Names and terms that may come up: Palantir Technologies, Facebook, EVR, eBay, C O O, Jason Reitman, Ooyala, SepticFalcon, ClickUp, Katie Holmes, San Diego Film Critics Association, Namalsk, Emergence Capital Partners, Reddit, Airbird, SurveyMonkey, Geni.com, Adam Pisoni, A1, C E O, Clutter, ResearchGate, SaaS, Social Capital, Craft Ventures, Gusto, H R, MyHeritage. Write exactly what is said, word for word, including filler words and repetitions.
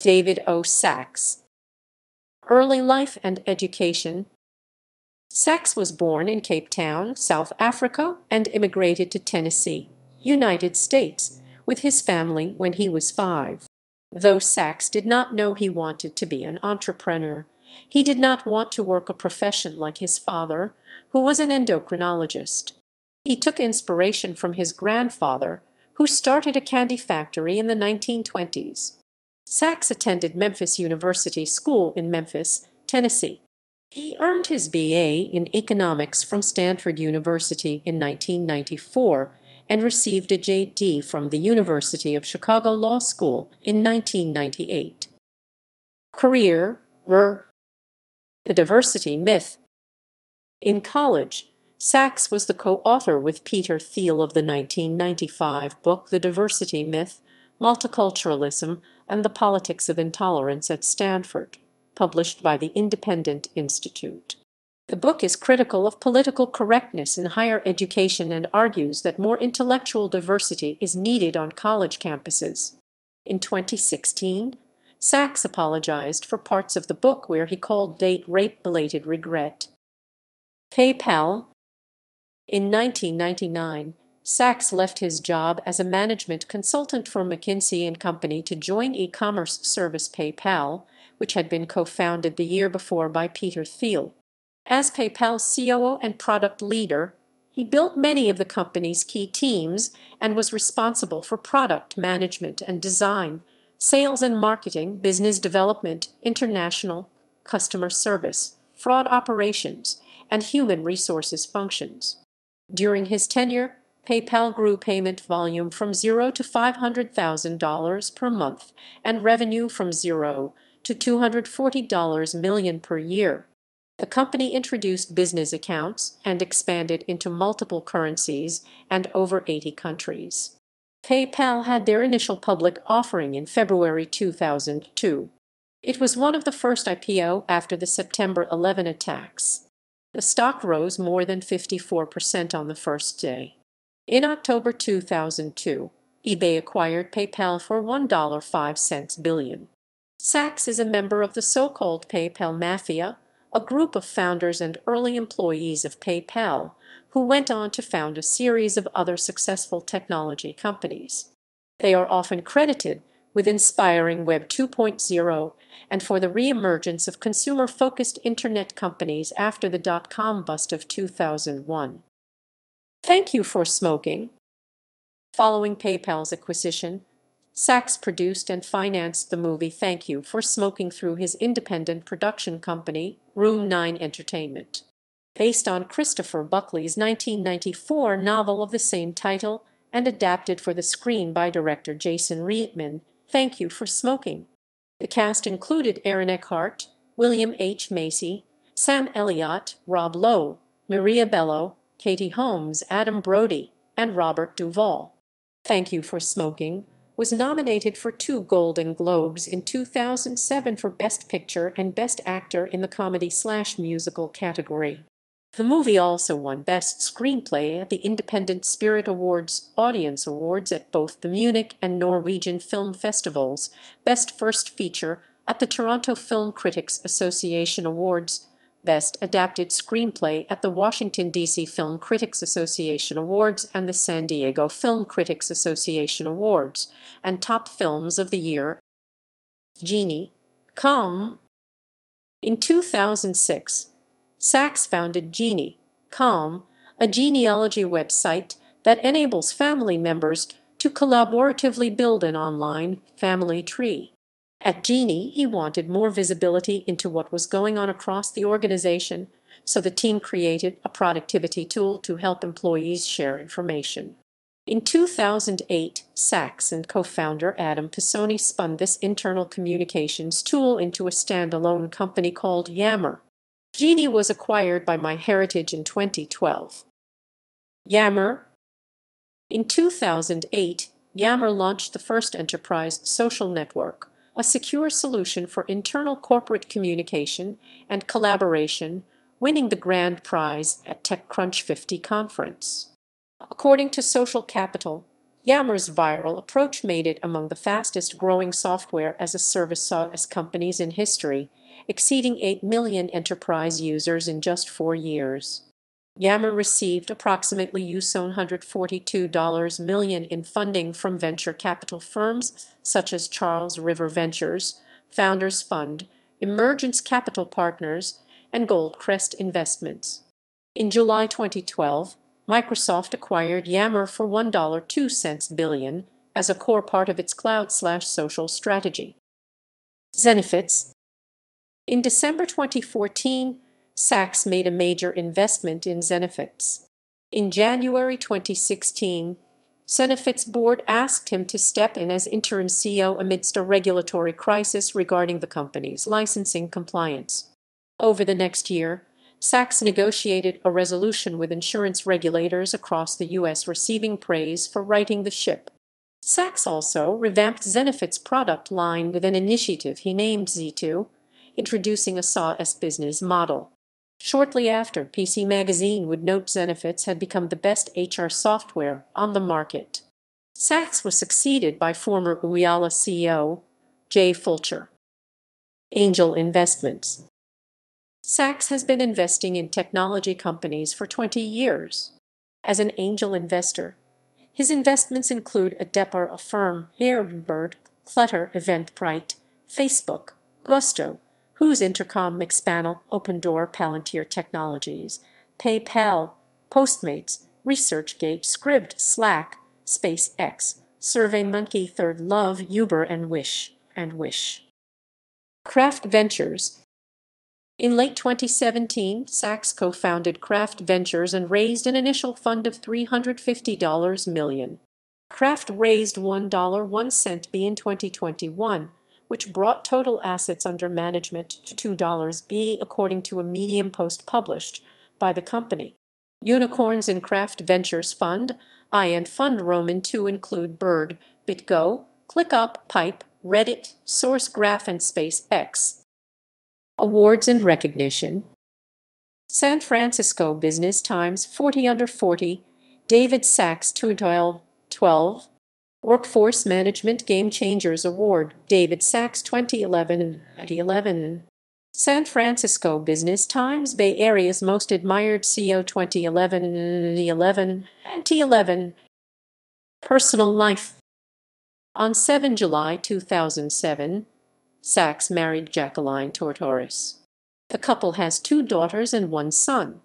David O. Sacks. Early life and education. Sacks was born in Cape Town, South Africa, and immigrated to Tennessee, United States, with his family when he was five. Though Sacks did not know he wanted to be an entrepreneur, he did not want to work a profession like his father, who was an endocrinologist. He took inspiration from his grandfather, who started a candy factory in the nineteen twenties. Sacks attended Memphis University School in Memphis, Tennessee. He earned his B A in economics from Stanford University in nineteen ninety-four and received a J D from the University of Chicago Law School in nineteen ninety-eight. Career: The Diversity Myth. In college, Sacks was the co-author with Peter Thiel of the nineteen ninety-five book The Diversity Myth, Multiculturalism, and the Politics of Intolerance at Stanford, published by the Independent Institute. The book is critical of political correctness in higher education and argues that more intellectual diversity is needed on college campuses. In twenty sixteen, Sacks apologized for parts of the book where he called date rape-related regret. PayPal. In nineteen ninety-nine, Sacks left his job as a management consultant for McKinsey and Company to join e-commerce service PayPal, which had been co-founded the year before by Peter Thiel. As PayPal's C O O and product leader, he built many of the company's key teams and was responsible for product management and design, sales and marketing, business development, international, customer service, fraud operations, and human resources functions. During his tenure, PayPal grew payment volume from zero to five hundred thousand dollars per month and revenue from zero to two hundred forty million dollars per year. The company introduced business accounts and expanded into multiple currencies and over eighty countries. PayPal had their initial public offering in February two thousand two. It was one of the first I P O after the September eleventh attacks. The stock rose more than fifty-four percent on the first day. In October two thousand two, eBay acquired PayPal for one point five billion dollars. Sacks is a member of the so-called PayPal Mafia, a group of founders and early employees of PayPal, who went on to found a series of other successful technology companies. They are often credited with inspiring Web two point oh and for the reemergence of consumer-focused internet companies after the dot-com bust of two thousand one. Thank You for Smoking. Following PayPal's acquisition, Sacks produced and financed the movie Thank You for Smoking through his independent production company, Room nine Entertainment. Based on Christopher Buckley's nineteen ninety-four novel of the same title and adapted for the screen by director Jason Reitman, Thank You for Smoking. The cast included Aaron Eckhart, William H. Macy, Sam Elliott, Rob Lowe, Maria Bello, Katie Holmes, Adam Brody, and Robert Duvall. Thank You for Smoking was nominated for two Golden Globes in two thousand seven for Best Picture and Best Actor in the comedy-slash-musical category. The movie also won Best Screenplay at the Independent Spirit Awards, Audience Awards at both the Munich and Norwegian Film Festivals, Best First Feature at the Toronto Film Critics Association Awards, Best Adapted Screenplay at the Washington, D C Film Critics Association Awards and the San Diego Film Critics Association Awards, and Top Films of the Year. Geni dot com. In two thousand six, Sacks founded Geni dot com, a genealogy website that enables family members to collaboratively build an online family tree. At Geni, he wanted more visibility into what was going on across the organization, so the team created a productivity tool to help employees share information. In two thousand eight, Sacks and co-founder Adam Pisoni spun this internal communications tool into a standalone company called Yammer. Geni was acquired by MyHeritage in twenty twelve. Yammer. In two thousand eight, Yammer launched the first enterprise social network, a secure solution for internal corporate communication and collaboration, winning the grand prize at TechCrunch fifty conference. According to Social Capital, Yammer's viral approach made it among the fastest-growing software-as-a-service SaaS companies in history, exceeding eight million enterprise users in just four years. Yammer received approximately one hundred forty-two million dollars in funding from venture capital firms such as Charles River Ventures, Founders Fund, Emergence Capital Partners, and Goldcrest Investments. In July twenty twelve, Microsoft acquired Yammer for one point two billion dollars as a core part of its cloud-slash-social strategy. Zenefits. In December twenty fourteen, Sacks made a major investment in Zenefits. In January twenty sixteen, Zenefits' board asked him to step in as interim C E O amidst a regulatory crisis regarding the company's licensing compliance. Over the next year, Sacks negotiated a resolution with insurance regulators across the U S, receiving praise for righting the ship. Sacks also revamped Zenefits' product line with an initiative he named Z two, introducing a SaaS business model. Shortly after, P C Magazine would note Zenefits had become the best H R software on the market. Sacks was succeeded by former Ooyala C E O, Jay Fulcher. Angel Investments. Sacks has been investing in technology companies for twenty years. As an angel investor, his investments include Adepar, Affirm, Airbird, Clutter, Eventbrite, Facebook, Gusto, Who's Intercom, Mixpanel, Opendoor, Palantir Technologies, PayPal, Postmates, ResearchGate, Scribd, Slack, SpaceX, SurveyMonkey, Third Love, Uber, and Wish, and Wish. Craft Ventures. In late twenty seventeen, Sacks co-founded Craft Ventures and raised an initial fund of three hundred fifty million dollars. Craft raised one dollar and one cent B in twenty twenty-one, which brought total assets under management to two dollars B, according to a Medium post published by the company. Unicorns in Craft Ventures Fund I and Fund Roman two include Bird, BitGo, ClickUp, Pipe, Reddit, SourceGraph, and SpaceX. Awards and recognition. San Francisco Business Times forty under forty, David Sacks twenty twelve, Workforce Management Game Changers Award, David Sacks twenty eleven, San Francisco Business Times Bay Area's Most Admired C E O twenty eleven, Personal life. On the seventh of July two thousand seven, Sacks married Jacqueline Tortoris. The couple has two daughters and one son.